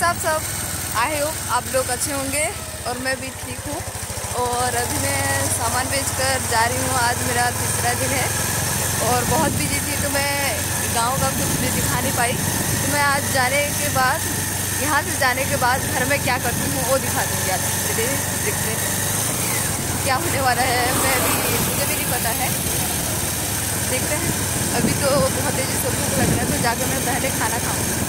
सब I hope आप लोग अच्छे होंगे और मैं भी ठीक हूँ। और अभी मैं सामान बेचकर जा रही हूँ। आज मेरा तीसरा दिन है और बहुत बिजी थी तो मैं गांव का कुछ भी दिखा नहीं पाई। तो मैं आज जाने के बाद यहाँ से जाने के बाद घर में क्या करती हूँ वो दिखा दूँगी। आज चलिए देखते हैं क्या होने वाला है। मुझे भी नहीं पता है, देखते हैं। अभी तो बहुत तेज़ी से भूख लग रहा है तो जाकर मैं पहले खाना खाऊँगी।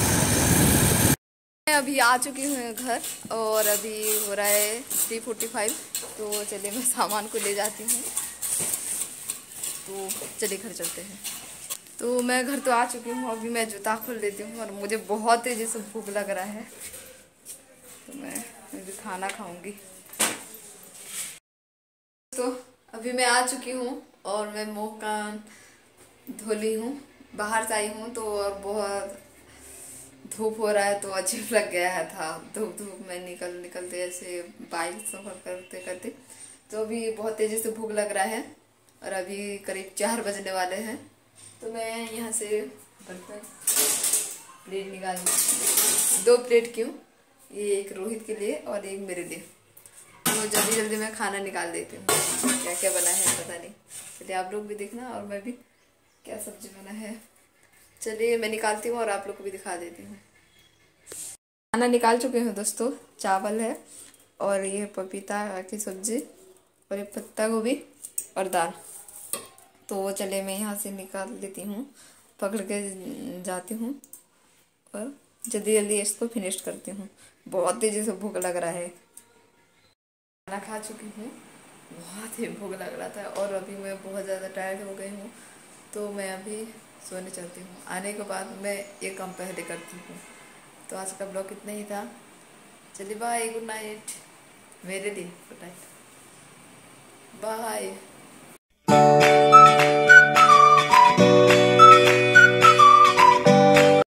मैं अभी आ चुकी हूँ घर और अभी हो रहा है 3:45। तो चलिए मैं सामान को ले जाती हूँ, तो चलिए घर चलते हैं। तो मैं घर तो आ चुकी हूँ, अभी मैं जूता खोल देती हूँ और मुझे बहुत तेज़ी से भूख लग रहा है तो मैं अभी खाना खाऊंगी। तो अभी मैं आ चुकी हूँ और मैं मुँह कान धो ली हूँ। बाहर से आई हूँ तो और बहुत धूप हो रहा है तो अजीब लग गया था। धूप में निकलते ऐसे बाइक सफ़र करते तो अभी बहुत तेज़ी से भूख लग रहा है और अभी करीब 4 बजने वाले हैं। तो मैं यहाँ से प्लेट निकाली। 2 प्लेट क्यों, ये एक रोहित के लिए और एक मेरे लिए। तो जल्दी मैं खाना निकाल देती हूँ। क्या क्या बना है पता नहीं, चलिए आप लोग भी देखना और मैं भी क्या सब्जी बना है। चलिए मैं निकालती हूँ और आप लोग को भी दिखा देती हूँ। खाना निकाल चुके हैं दोस्तों। चावल है और ये पपीता की सब्जी और ये पत्ता गोभी और दाल। तो चलिए मैं यहाँ से निकाल लेती हूँ, पकड़ के जाती हूँ और जल्दी इसको फिनिश करती हूँ। बहुत तेज़ी से भूख लग रहा है। खाना खा चुकी हूँ, बहुत ही भूख लग रहा था और अभी मैं बहुत ज़्यादा टायर्ड हो गई हूँ। तो मैं अभी सोने चलती हूँ। आने के बाद मैं ये काम पहले करती हूँ। तो आज का ब्लॉग इतना ही था। चलिए बाय, गुड नाइट मेरे लिए, गुड नाइट बाय।